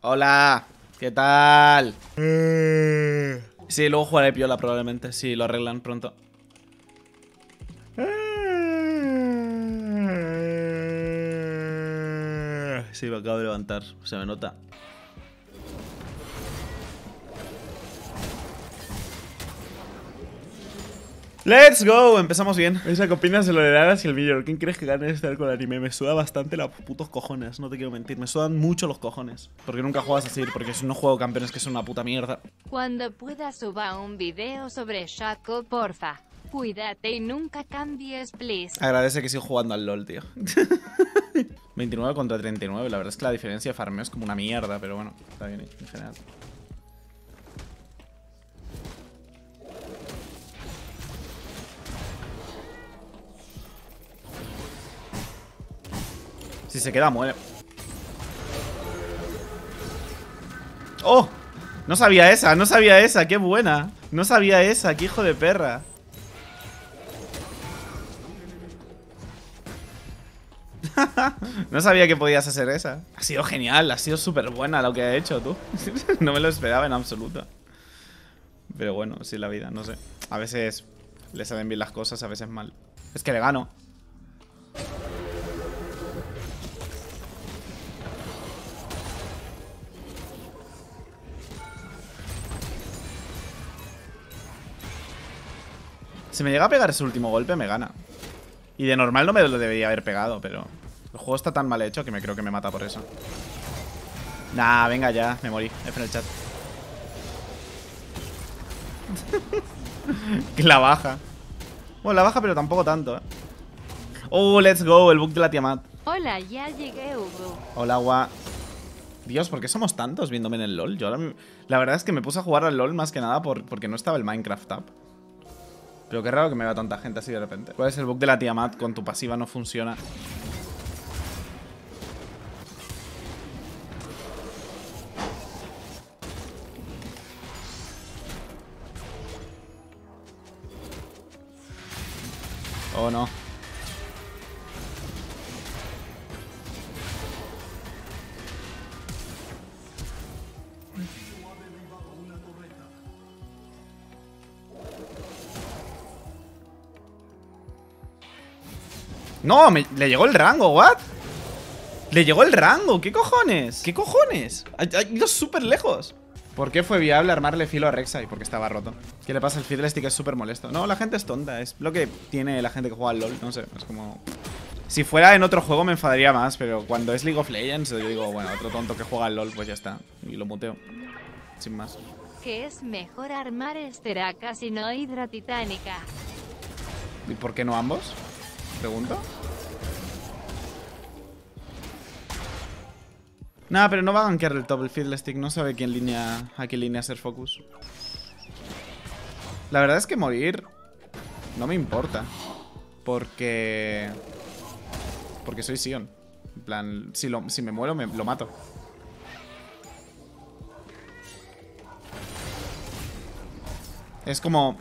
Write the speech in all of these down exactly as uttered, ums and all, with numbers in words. Hola, ¿qué tal? Sí, luego jugaré Piola probablemente, si lo arreglan pronto. Sí, me acabo de levantar, se me nota. ¡Let's go! Empezamos bien. Esa copina se lo le darás y el millón. ¿Quién crees que gane este arco del anime? Me suda bastante los putos cojones, no te quiero mentir. Me sudan mucho los cojones. Porque nunca juegas así, porque no juego campeones que son una puta mierda. Cuando puedas suba un video sobre Shaco, porfa. Cuídate y nunca cambies, please. Agradece que sigo jugando al LOL, tío. veintinueve contra treinta y nueve, la verdad es que la diferencia de farmeo es como una mierda, pero bueno, está bien en general. Si se queda, muere. ¡Oh! No sabía esa, no sabía esa, qué buena. No sabía esa, qué hijo de perra. No sabía que podías hacer esa. Ha sido genial, ha sido súper buena lo que ha hecho, tú. No me lo esperaba en absoluto. Pero bueno, sí, la vida, no sé. A veces le salen bien las cosas, a veces mal. Es que le gano. Si me llega a pegar ese último golpe, me gana. Y de normal no me lo debería haber pegado, pero... el juego está tan mal hecho que me creo que me mata por eso. Nah, venga ya, me morí. F en el chat. Que la baja. Bueno, la baja, pero tampoco tanto, ¿eh? Oh, let's go, el bug de la tía Matt. Hola, ya llegué, Hugo. Hola, gua. Dios, ¿por qué somos tantos viéndome en el LOL? Yo ahora... la verdad es que me puse a jugar al LOL más que nada por... porque no estaba el Minecraft app. Pero qué raro que me vea tanta gente así de repente. ¿Cuál es el bug de la tía Matt? Con tu pasiva no funciona. Oh, no. No, me, le llegó el rango, ¿what? Le llegó el rango, ¿qué cojones? ¿Qué cojones? Ha ido súper lejos. ¿Por qué fue viable armarle filo a Rexa? Y porque estaba roto. ¿Qué le pasa al Fiddlesticks? Es súper molesto. No, la gente es tonta, es lo que tiene la gente que juega al LOL, no sé, es como... si fuera en otro juego me enfadaría más, pero cuando es League of Legends yo digo, bueno, otro tonto que juega al LOL, pues ya está. Y lo muteo, sin más. ¿Qué es mejor armar Esteraca si no Hidra Titánica? ¿Y por qué no ambos? Pregunto. Nada, pero no va a gankear el top. El Fiddlesticks no sabe quién línea, a qué línea hacer focus. La verdad es que morir no me importa. Porque... porque soy Sion. En plan, si, lo, si me muero, me, lo mato. Es como...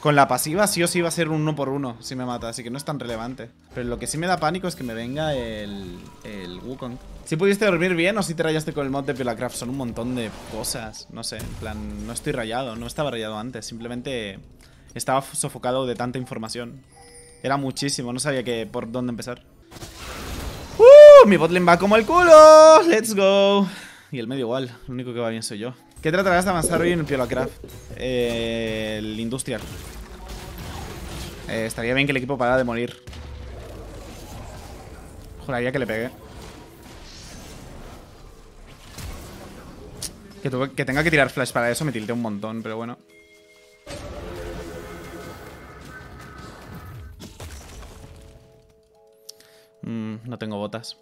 con la pasiva sí o sí va a ser un uno por uno si me mata, así que no es tan relevante. Pero lo que sí me da pánico es que me venga el, el Wukong. Si pudiste dormir bien o si te rayaste con el mod de PiolaCraft, son un montón de cosas. No sé, en plan, no estoy rayado, no estaba rayado antes. Simplemente estaba sofocado de tanta información. Era muchísimo, no sabía que por dónde empezar. ¡Uh! Mi botlane va como el culo. ¡Let's go! Y el medio igual, lo único que va bien soy yo. ¿Qué tratarás de avanzar hoy en el PiolaCraft? Eh, el Industrial. Eh, estaría bien que el equipo parara de morir. Juraría que le pegué. Que, tuve, que tenga que tirar flash para eso me tilté un montón, pero bueno. Mm, no tengo botas.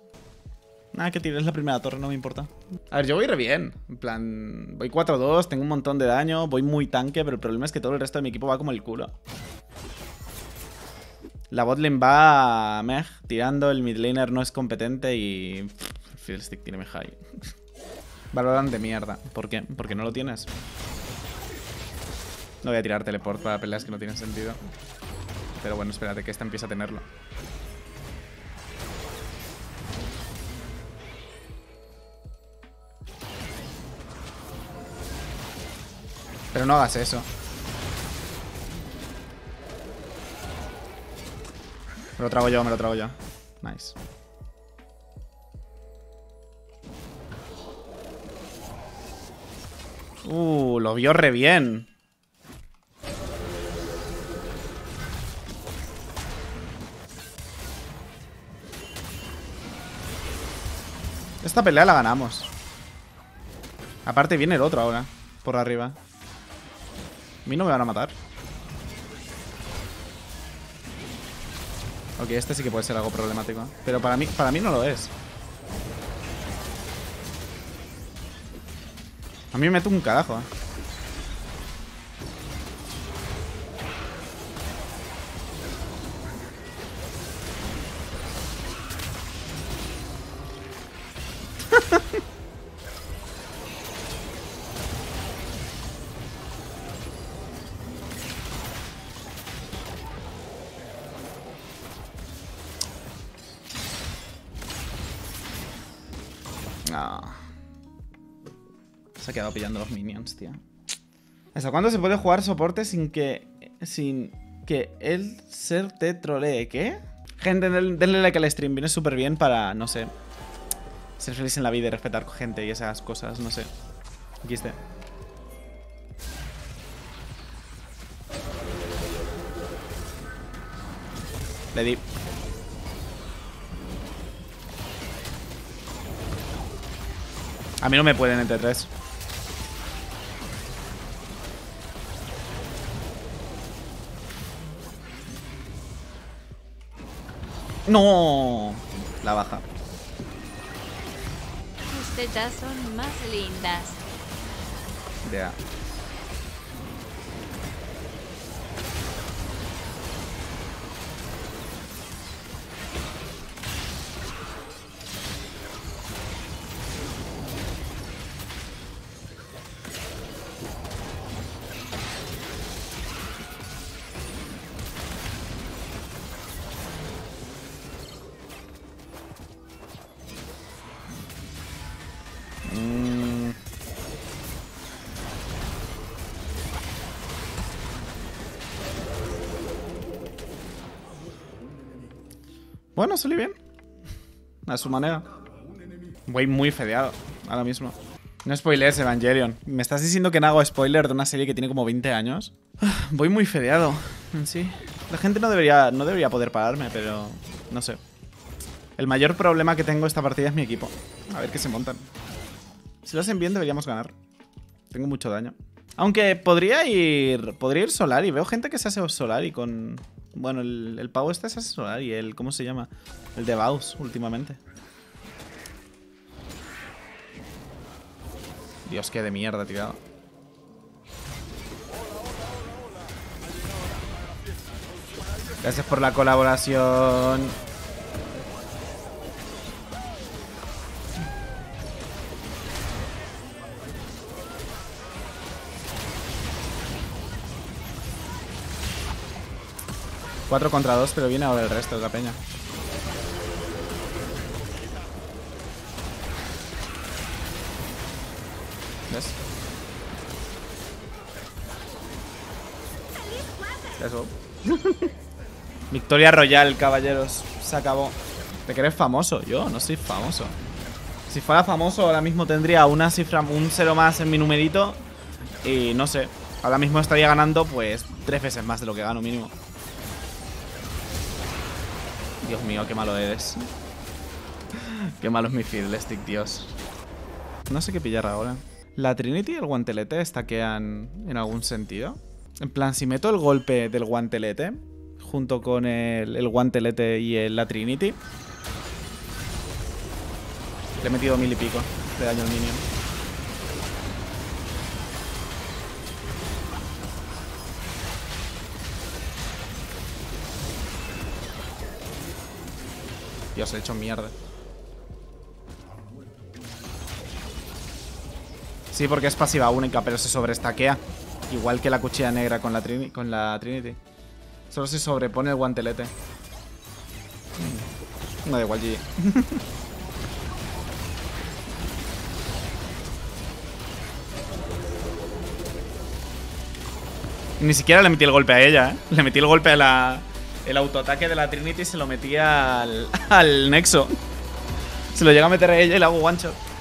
Nada, que tires la primera torre, no me importa. A ver, yo voy re bien. En plan, voy cuatro dos, tengo un montón de daño, voy muy tanque, pero el problema es que todo el resto de mi equipo va como el culo. La botlane va meh, tirando, el midlaner no es competente y... el Fiddlesticks tiene meh high. Valorant de mierda. ¿Por qué? Porque no lo tienes. No voy a tirar teleport para peleas que no tienen sentido. Pero bueno, espérate que esta empieza a tenerlo. Pero no hagas eso. Me lo trago yo, me lo trago yo. Nice. Uh, lo vio re bien. Esta pelea la ganamos. Aparte viene el otro ahora. Por arriba. A mí no me van a matar. Ok, este sí que puede ser algo problemático. Pero para mí, para mí no lo es. A mí me meto un carajo. Se ha quedado pillando los minions, tío. ¿Hasta cuándo se puede jugar soporte sin que... sin que él ser te trolee? ¿Qué? Gente, denle like al stream. Viene súper bien para, no sé, ser feliz en la vida y respetar con gente y esas cosas, no sé. Aquí esté. Le di. A mí no me pueden entre tres. No, la baja. Tus tetas son más lindas. Ya. Yeah. Bueno, salí bien. A su manera. Voy muy fedeado ahora mismo. No spoilees, Evangelion. ¿Me estás diciendo que no hago spoiler de una serie que tiene como veinte años? Voy muy fedeado. Sí. La gente no debería, no debería poder pararme, pero... no sé. El mayor problema que tengo esta partida es mi equipo. A ver qué se montan. Si lo hacen bien, deberíamos ganar. Tengo mucho daño. Aunque podría ir... podría ir Solary. Veo gente que se hace Solary con... bueno, el, el pavo este es asesorar y el... ¿cómo se llama? El de Baus, últimamente. Dios, qué de mierda, tirado. Gracias por la colaboración. cuatro contra dos, pero viene ahora el resto de la peña. ¿Ves? Eso. Victoria Royal, caballeros. Se acabó. ¿Te crees famoso? Yo no soy famoso. Si fuera famoso, ahora mismo tendría una cifra, un cero más en mi numerito. Y no sé. Ahora mismo estaría ganando, pues, tres veces más de lo que gano mínimo. Dios mío, qué malo eres. Qué malo es mi Fiddlesticks, Dios. No sé qué pillar ahora. ¿La Trinity y el guantelete stackean en algún sentido? En plan, si meto el golpe del guantelete junto con el, el guantelete y el, la Trinity, le he metido mil y pico de daño al minion. Dios, he hecho mierda. Sí, porque es pasiva única, pero se sobreestaquea. Igual que la cuchilla negra con la, trini con la Trinity. Solo se sobrepone el guantelete. No da igual, G G. Ni siquiera le metí el golpe a ella, ¿eh? Le metí el golpe a la... El autoataque de la Trinity se lo metí al, al Nexo. Se lo llega a meter a ella y le hago one shot.